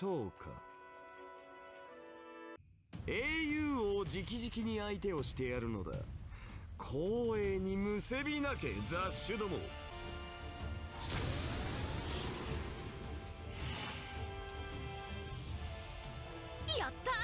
そうか。英雄王直々に相手をしてやるのだ。光栄にむせびなけ雑種ども。やったー。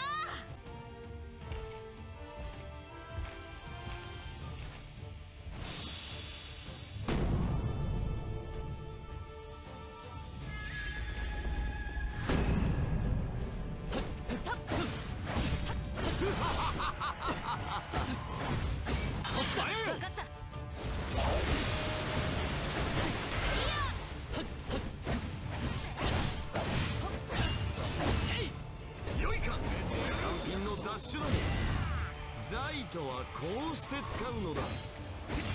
財とはこうして使うのだ。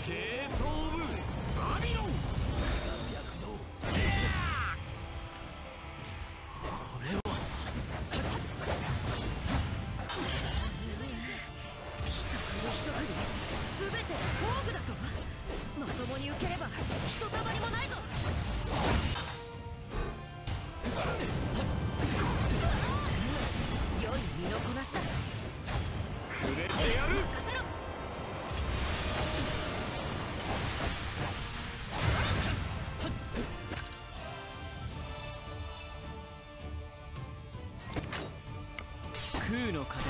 ゲート・オブ・バビロン。これは一振り一振り全て防具だと。まともに受ければひとたまりもないぞ。良い身のこなしだ。くれてやる。空の風受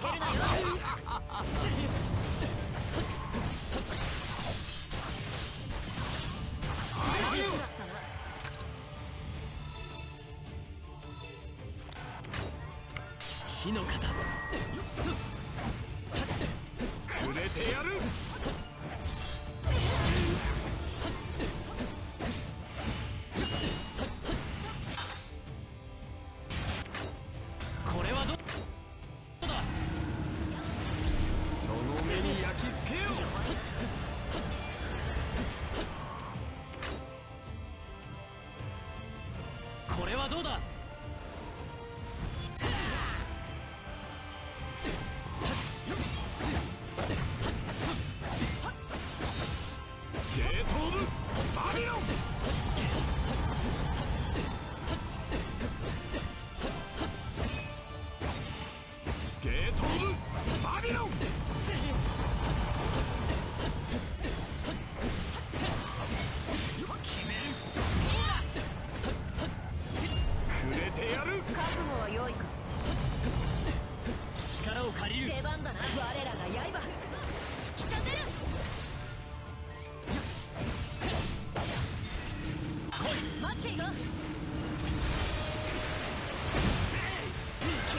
けるなよ。火の型。くれてやる。これはどうだ。その目に焼き付けよう。これはどうだ。出番だな。我らが刃突き立てる。待っていろ。切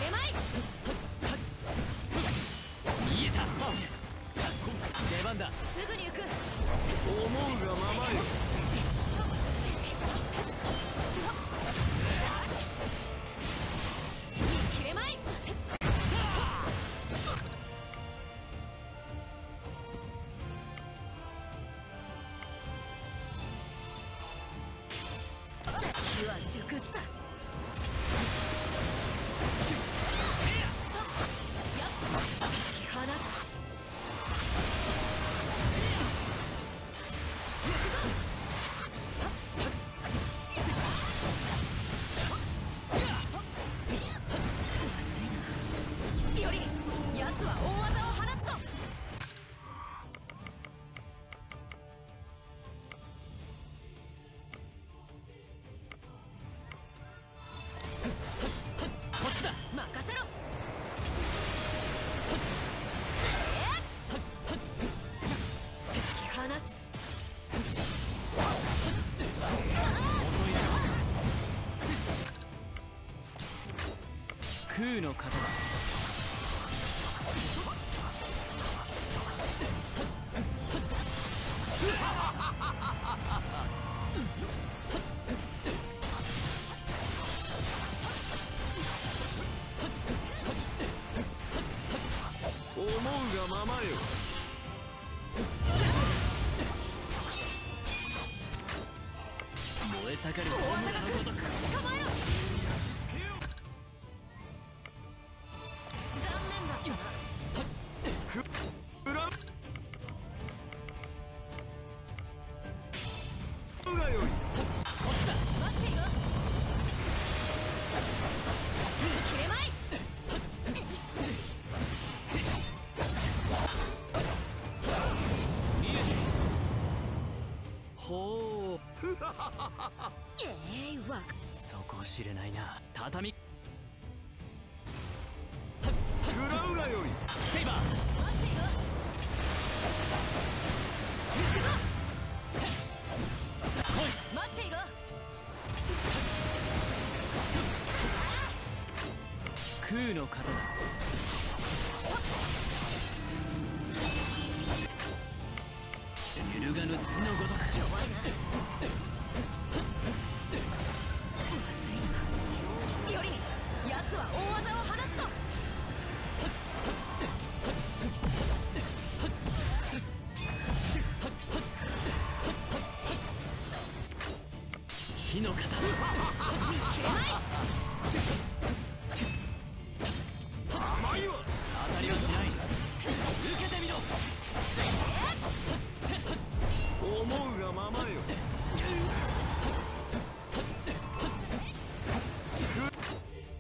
れまい。見えた。出番だ。すぐに行く。思うがままよ。切れまい。熟した。よりやつは大技を放つ。空の型だ。思うがままよ。大阪君、捕まえろ。残念だったな。裏がよい。こっちだ。ええー、わかそこを知れないな。畳クラウラよりセイバー待ってよ。待っていろ。空の刀揺るがぬ地のごとく弱いな。より奴は大技を放つぞ。火の刀甘いわ。当たりをしない。受けてみろ。思うがままよ。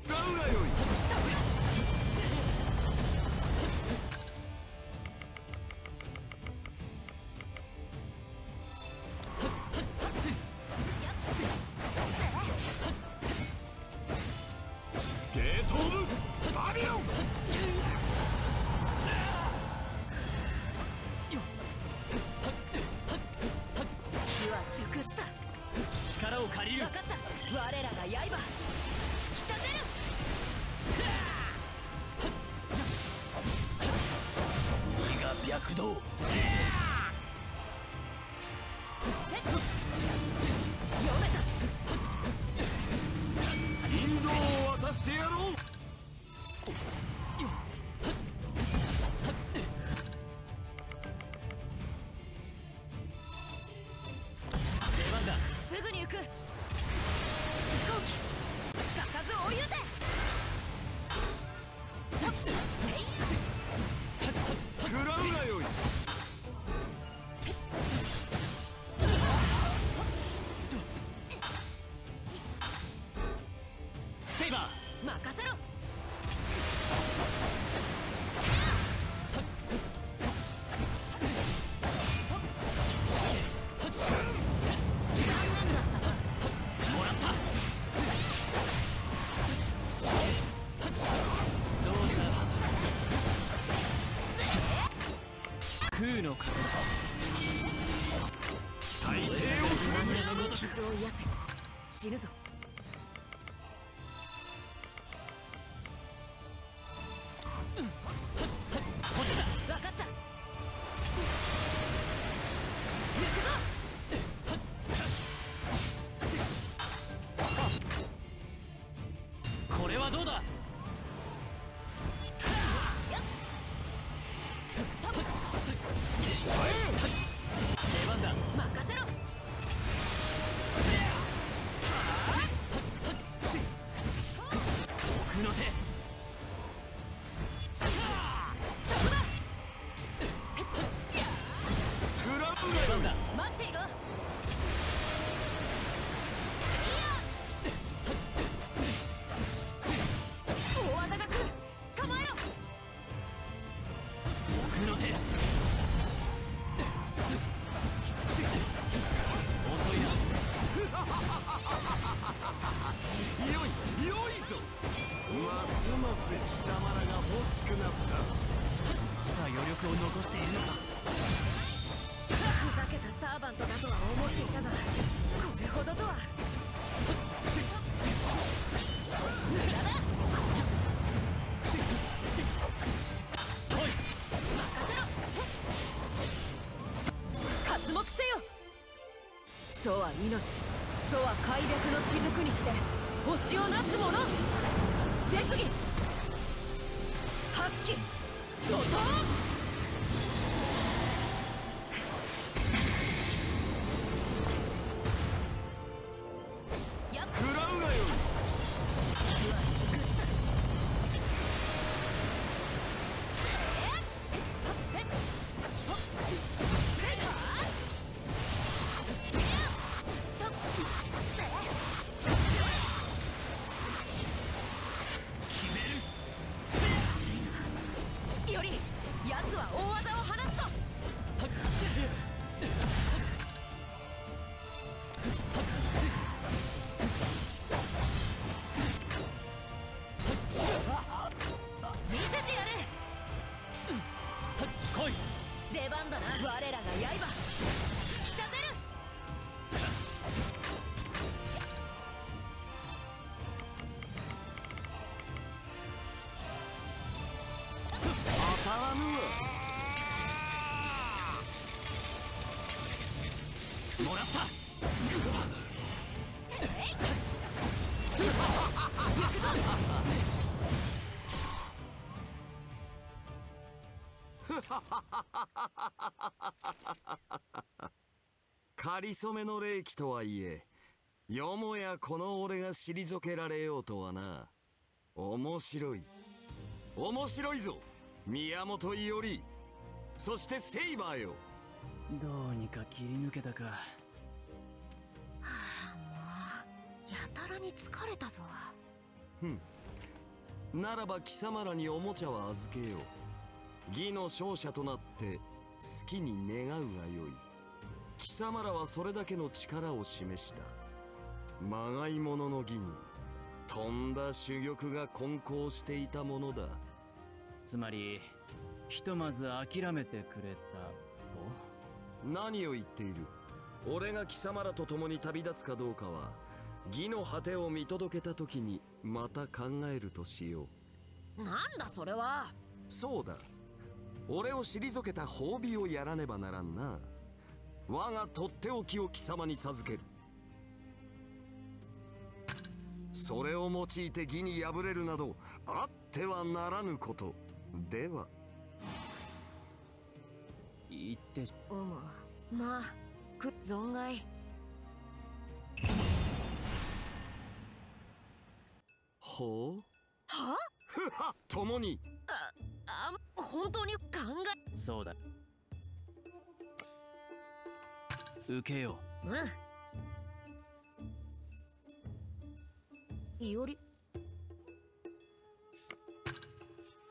ダウラより。ゲートオブバビロン。力を借りる。分かった。我らが刃突き立てる。鬼が白道セット。読めた。引導を渡してやろう。すぐに行く。飛行機すかさず追い打て。グラウラよりセイバー任せろ。空の刀大抵を踏む。傷を癒せ。死ぬぞ。分かった。行くぞ。これはどうだ。出番だ。任せろ。奥の手。出番だ。待っていろ。大技が来る。構えろ。奥の手。よいぞ。ますます貴様らが欲しくなった。まだ余力を残しているのか。ふざけたサーバントだとは思っていたが、これほどとは。おい任せろ。刮目せよ。楚は命、楚は快諾の雫にして星をなす者。絶技発揮。怒涛食らうがよ。火は熟した。奴かりそめの霊気とはいえ、よもやこの俺が退けられようとはな。面白いぞ宮本伊織、そしてセイバーよ。どうにか切り抜けたか。はあ、もうやたらに疲れたぞ。ならば貴様らにおもちゃは預けよう。義の勝者となって好きに願うがよい。貴様らはそれだけの力を示した。まがいものの義にとんだ珠玉が混交していたものだ。つまりひとまず諦めてくれたと？何を言っている。俺が貴様らと共に旅立つかどうかは義の果てを見届けた時にまた考えるとしよう。なんだそれは。そうだ、俺を退けた褒美をやらねばならんな。我がとっておきを貴様に授ける。それを用いて義に敗れるなどあってはならぬことでは。言っておう、まあ存外。ほうはふは共に本当に考え。そうだ、受けよう。いおり、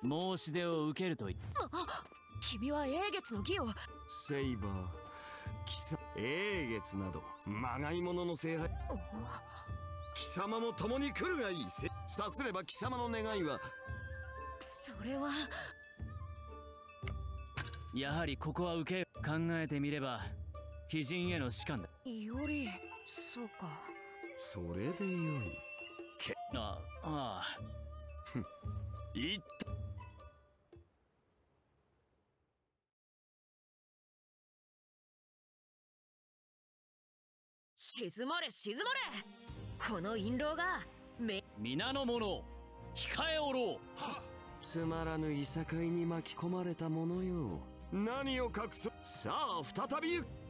申し出を受けると言っ、君は英月の義を。セイバー、貴様英月などまがいものの聖杯。貴様も共に来るがいい。さすれば貴様の願いは。それはやはりここは受け。考えてみれば鬼人への仕官だ。いおり、そうか、それでよい。けああ言った。沈まれ沈まれ、この印籠が皆の者を控えおろう。つまらぬいさかいに巻き込まれたものよ。何を隠そう。さあ再び行く。